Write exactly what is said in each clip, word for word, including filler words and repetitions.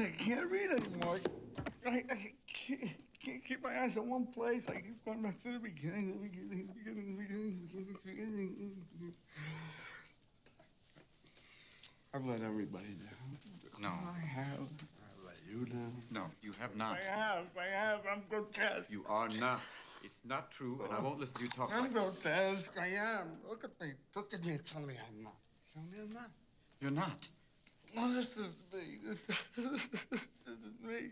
I can't read anymore. I, I can't, can't keep my eyes in one place. I keep going back to the beginning, the beginning, the beginning, the beginning, the beginning, the beginning. I've let everybody down. No. I have. I've let you down. No, you have not. I have. I have. I'm grotesque. You are not. It's not true, and I won't listen to you talk I'm like this. I'm grotesque. I am. Look at me. Look at me. Tell me I'm not. Tell me I'm not. You're not. No, this is me. This is, this is me.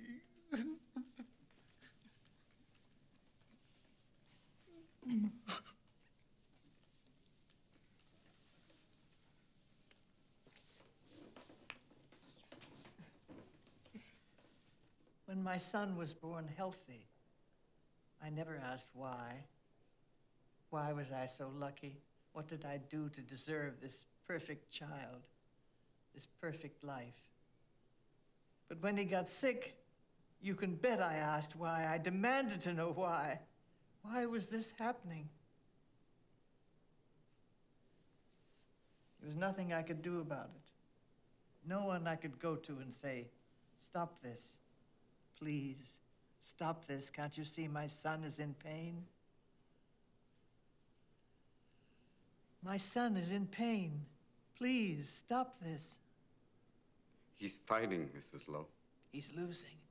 When my son was born healthy, I never asked why. Why was I so lucky? What did I do to deserve this perfect child, this perfect life? But when he got sick, you can bet I asked why. I demanded to know why. Why was this happening? There was nothing I could do about it. No one I could go to and say, stop this, please. Stop this. Can't you see my son is in pain? My son is in pain. Please, stop this. He's fighting, Missus Lowe. He's losing.